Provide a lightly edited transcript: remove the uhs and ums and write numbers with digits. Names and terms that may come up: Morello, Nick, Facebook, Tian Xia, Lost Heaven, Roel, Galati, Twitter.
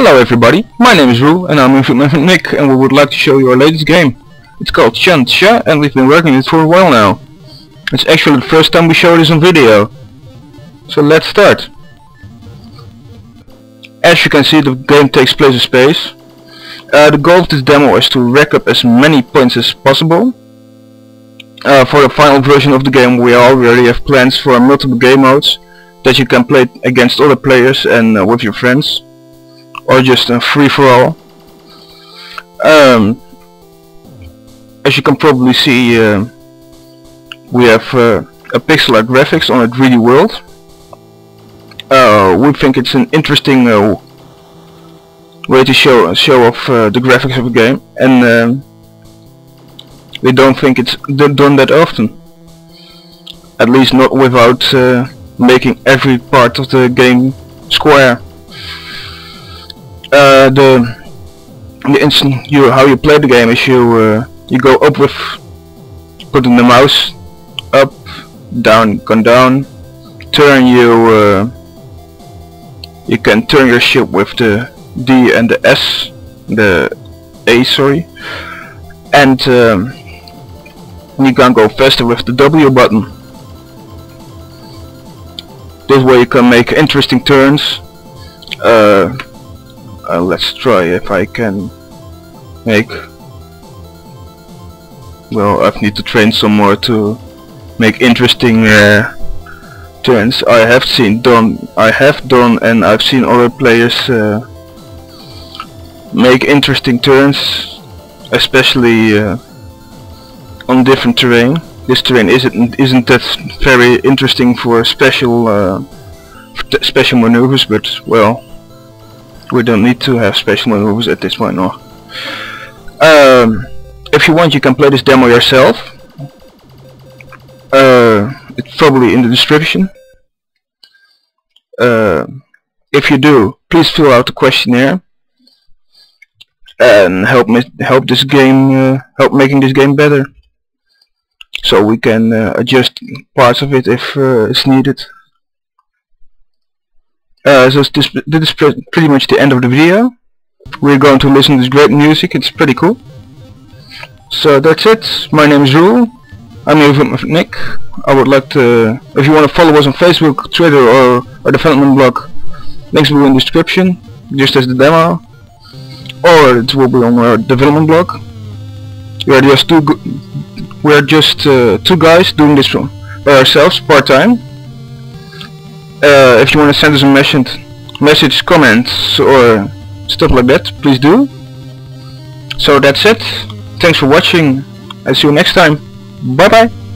Hello everybody, my name is Roel and I'm in Vietnam from Nick, and we would like to show you our latest game. It's called Tian Xia and we've been working on it for a while now. It's actually the first time we show this on video. So let's start. As you can see, the game takes place in space. The goal of this demo is to rack up as many points as possible. For the final version of the game we already have plans for multiple game modes that you can play against other players and with your friends, or just a free-for-all. As you can probably see, we have a pixel art graphics on a 3D world. We think it's an interesting way to show off the graphics of a game, and we don't think it's done that often, at least not without making every part of the game square. The instant how you play the game is you go up with putting the mouse up, down, come down, turn. You can turn your ship with the D and the S, the A, sorry. And you can go faster with the W button. This way you can make interesting turns. Let's try if I can make... Well, I need to train some more to make interesting turns. I have done and I've seen other players make interesting turns, especially on different terrain. This terrain isn't that very interesting for special maneuvers, but well, we don't need to have special maneuvers at this point now. If you want, you can play this demo yourself. It's probably in the description. If you do, please fill out the questionnaire and help making this game better, so we can adjust parts of it if it's needed. So this is pretty much the end of the video. We're going to listen to this great music. It's pretty cool. So that's it. My name is Roel. I'm here with Nick. I would like to, if you want to follow us on Facebook, Twitter, or our development blog, links will be in the description, just as the demo. Or it will be on our development blog. We are just two guys doing this by ourselves, part-time. If you want to send us a message, comments, or stuff like that, please do. So that's it. Thanks for watching. I'll see you next time. Bye bye.